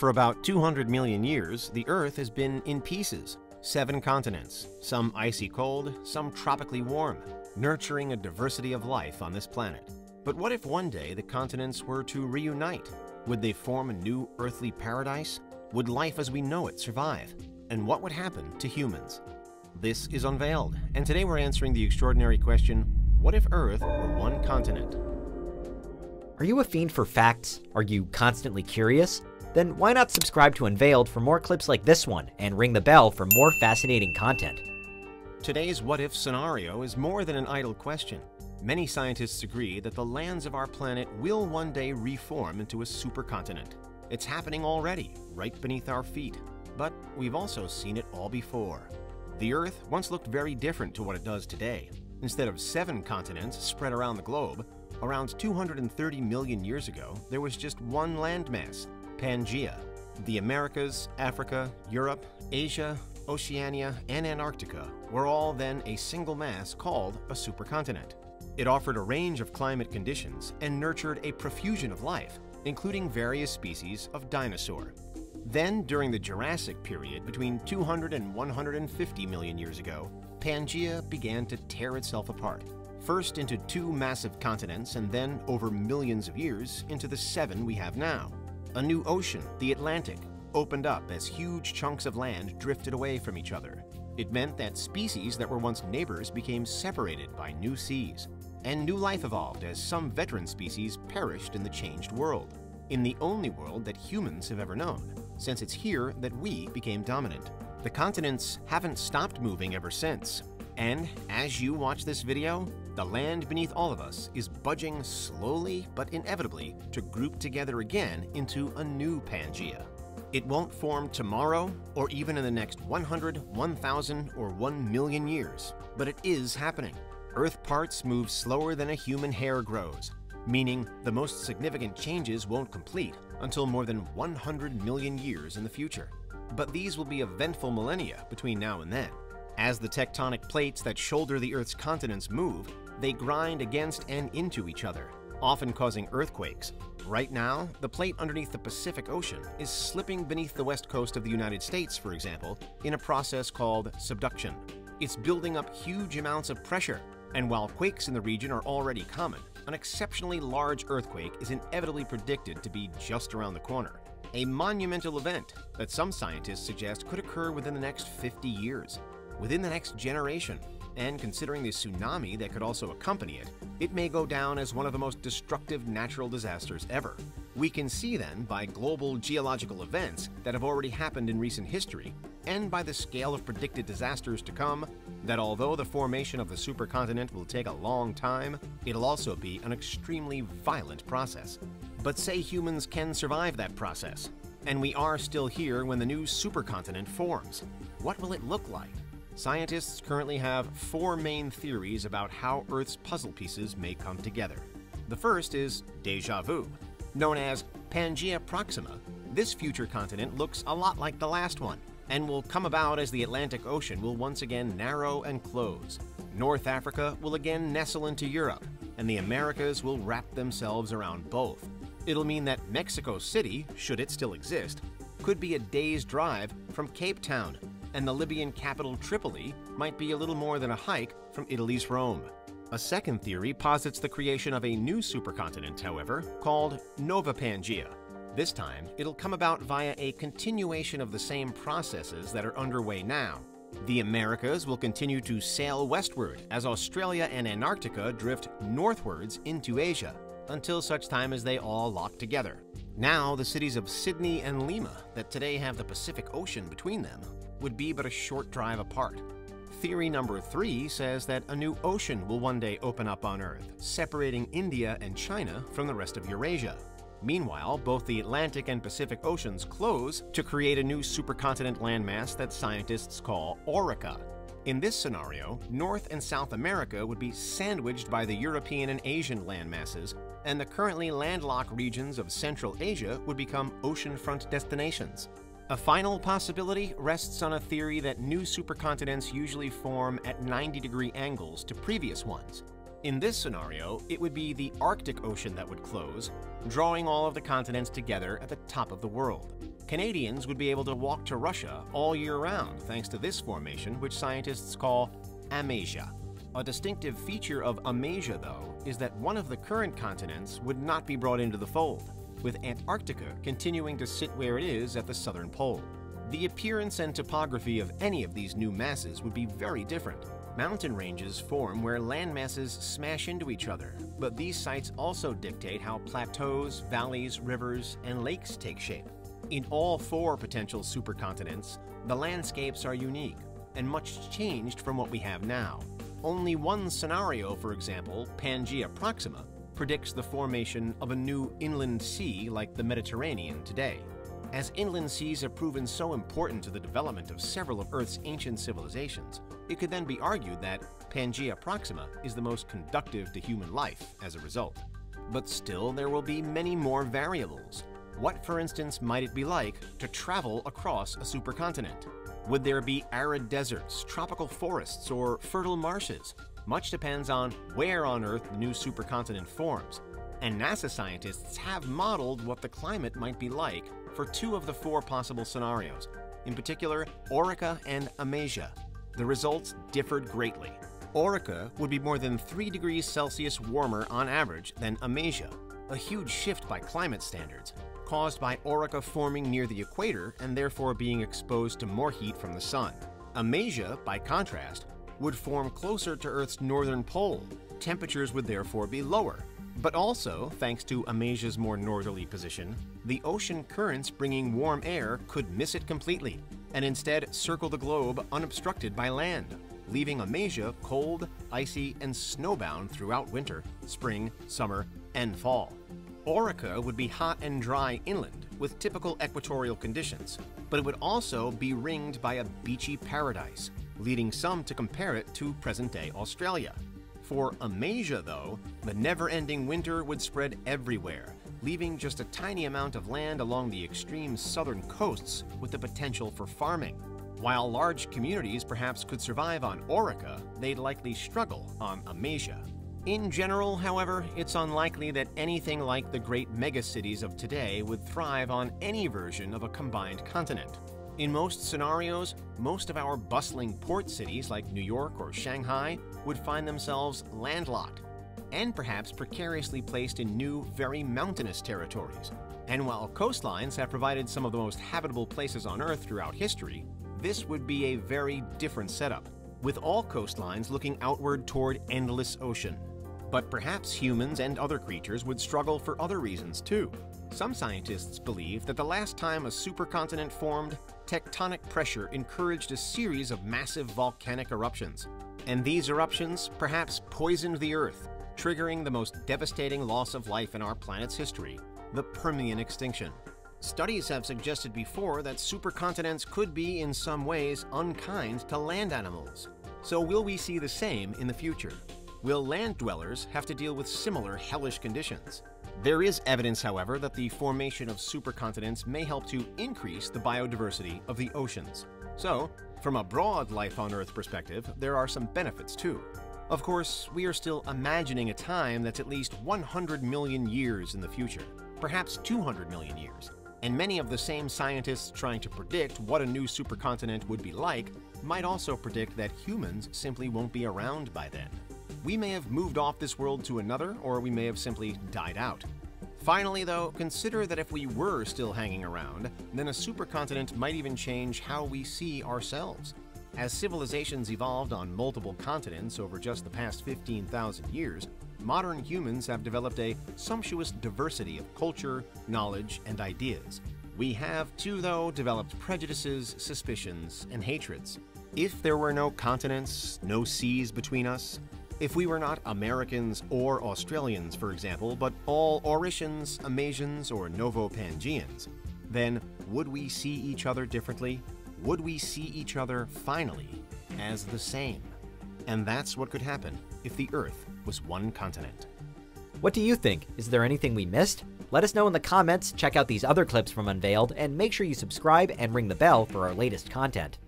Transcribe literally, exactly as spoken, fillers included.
For about two hundred million years, the Earth has been in pieces, seven continents, some icy cold, some tropically warm, nurturing a diversity of life on this planet. But what if one day the continents were to reunite? Would they form a new earthly paradise? Would life as we know it survive? And what would happen to humans? This is Unveiled, and today we're answering the extraordinary question, what if Earth were one continent? Are you a fiend for facts? Are you constantly curious? Then why not subscribe to Unveiled for more clips like this one, and ring the bell for more fascinating content. Today's what if scenario is more than an idle question. Many scientists agree that the lands of our planet will one day reform into a supercontinent. It's happening already, right beneath our feet. But we've also seen it all before. The Earth once looked very different to what it does today. Instead of seven continents spread around the globe, around two hundred thirty million years ago, there was just one landmass, Pangaea. The Americas, Africa, Europe, Asia, Oceania, and Antarctica were all then a single mass called a supercontinent. It offered a range of climate conditions and nurtured a profusion of life, including various species of dinosaur. Then, during the Jurassic period between two hundred and one hundred fifty million years ago, Pangaea began to tear itself apart, first into two massive continents and then, over millions of years, into the seven we have now. A new ocean, the Atlantic, opened up as huge chunks of land drifted away from each other. It meant that species that were once neighbors became separated by new seas, and new life evolved as some veteran species perished in the changed world, in the only world that humans have ever known, since it's here that we became dominant. The continents haven't stopped moving ever since, and as you watch this video, the land beneath all of us is budging slowly but inevitably to group together again into a new Pangaea. It won't form tomorrow or even in the next one hundred, one thousand, or one million years, but it is happening. Earth parts move slower than a human hair grows, meaning the most significant changes won't complete until more than one hundred million years in the future. But these will be eventful millennia between now and then. As the tectonic plates that shoulder the Earth's continents move, they grind against and into each other, often causing earthquakes. Right now, the plate underneath the Pacific Ocean is slipping beneath the west coast of the United States, for example, in a process called subduction. It's building up huge amounts of pressure, and while quakes in the region are already common, an exceptionally large earthquake is inevitably predicted to be just around the corner. A monumental event that some scientists suggest could occur within the next fifty years, within the next generation, and considering the tsunami that could also accompany it, it may go down as one of the most destructive natural disasters ever. We can see then by global geological events that have already happened in recent history, and by the scale of predicted disasters to come, that although the formation of the supercontinent will take a long time, it'll also be an extremely violent process. But say humans can survive that process, and we are still here when the new supercontinent forms. What will it look like? Scientists currently have four main theories about how Earth's puzzle pieces may come together. The first is déjà vu. Known as Pangaea Proxima, this future continent looks a lot like the last one, and will come about as the Atlantic Ocean will once again narrow and close. North Africa will again nestle into Europe, and the Americas will wrap themselves around both. It'll mean that Mexico City, should it still exist, could be a day's drive from Cape Town, and the Libyan capital Tripoli might be a little more than a hike from Italy's Rome. A second theory posits the creation of a new supercontinent, however, called Novopangaea. This time, it'll come about via a continuation of the same processes that are underway now. The Americas will continue to sail westward as Australia and Antarctica drift northwards into Asia, until such time as they all lock together. Now, the cities of Sydney and Lima that today have the Pacific Ocean between them would be but a short drive apart. Theory number three says that a new ocean will one day open up on Earth, separating India and China from the rest of Eurasia. Meanwhile, both the Atlantic and Pacific Oceans close to create a new supercontinent landmass that scientists call Aurica. In this scenario, North and South America would be sandwiched by the European and Asian landmasses, and the currently landlocked regions of Central Asia would become oceanfront destinations. A final possibility rests on a theory that new supercontinents usually form at ninety degree angles to previous ones. In this scenario, it would be the Arctic Ocean that would close, drawing all of the continents together at the top of the world. Canadians would be able to walk to Russia all year round thanks to this formation, which scientists call Amasia. A distinctive feature of Amasia, though, is that one of the current continents would not be brought into the fold, with Antarctica continuing to sit where it is at the southern pole. The appearance and topography of any of these new masses would be very different. Mountain ranges form where landmasses smash into each other, but these sites also dictate how plateaus, valleys, rivers, and lakes take shape. In all four potential supercontinents, the landscapes are unique and much changed from what we have now. Only one scenario, for example, Pangaea Proxima, predicts the formation of a new inland sea like the Mediterranean today. As inland seas have proven so important to the development of several of Earth's ancient civilizations, it could then be argued that Pangaea Proxima is the most conducive to human life as a result. But still, there will be many more variables. What, for instance, might it be like to travel across a supercontinent? Would there be arid deserts, tropical forests, or fertile marshes? Much depends on where on Earth the new supercontinent forms, and NASA scientists have modeled what the climate might be like for two of the four possible scenarios, in particular Aurica and Amasia. The results differed greatly. Aurica would be more than three degrees Celsius warmer on average than Amasia, a huge shift by climate standards, caused by Aurica forming near the equator and therefore being exposed to more heat from the sun. Amasia, by contrast, would form closer to Earth's northern pole. Temperatures would therefore be lower. But also, thanks to Amasia's more northerly position, the ocean currents bringing warm air could miss it completely and instead circle the globe unobstructed by land, leaving Amasia cold, icy, and snowbound throughout winter, spring, summer, and fall. Aurica would be hot and dry inland with typical equatorial conditions, but it would also be ringed by a beachy paradise, leading some to compare it to present-day Australia. For Amasia, though, the never-ending winter would spread everywhere, leaving just a tiny amount of land along the extreme southern coasts with the potential for farming. While large communities perhaps could survive on Aurica, they'd likely struggle on Amasia. In general, however, it's unlikely that anything like the great megacities of today would thrive on any version of a combined continent. In most scenarios, most of our bustling port cities like New York or Shanghai would find themselves landlocked and perhaps precariously placed in new, very mountainous territories. And while coastlines have provided some of the most habitable places on Earth throughout history, this would be a very different setup, with all coastlines looking outward toward endless ocean. But perhaps humans and other creatures would struggle for other reasons too. Some scientists believe that the last time a supercontinent formed, tectonic pressure encouraged a series of massive volcanic eruptions. And these eruptions perhaps poisoned the Earth, triggering the most devastating loss of life in our planet's history, the Permian extinction. Studies have suggested before that supercontinents could be in some ways unkind to land animals. So will we see the same in the future? Will land dwellers have to deal with similar hellish conditions? There is evidence, however, that the formation of supercontinents may help to increase the biodiversity of the oceans. So, from a broad life on Earth perspective, there are some benefits too. Of course, we are still imagining a time that's at least one hundred million years in the future, perhaps two hundred million years. And many of the same scientists trying to predict what a new supercontinent would be like might also predict that humans simply won't be around by then. We may have moved off this world to another, or we may have simply died out. Finally, though, consider that if we were still hanging around, then a supercontinent might even change how we see ourselves. As civilizations evolved on multiple continents over just the past fifteen thousand years, modern humans have developed a sumptuous diversity of culture, knowledge, and ideas. We have, too, though, developed prejudices, suspicions, and hatreds. If there were no continents, no seas between us, if we were not Americans or Australians, for example, but all Auricians, Amasians, or Novopangaeans, then would we see each other differently? Would we see each other, finally, as the same? And that's what could happen if the Earth was one continent. What do you think? Is there anything we missed? Let us know in the comments, check out these other clips from Unveiled, and make sure you subscribe and ring the bell for our latest content.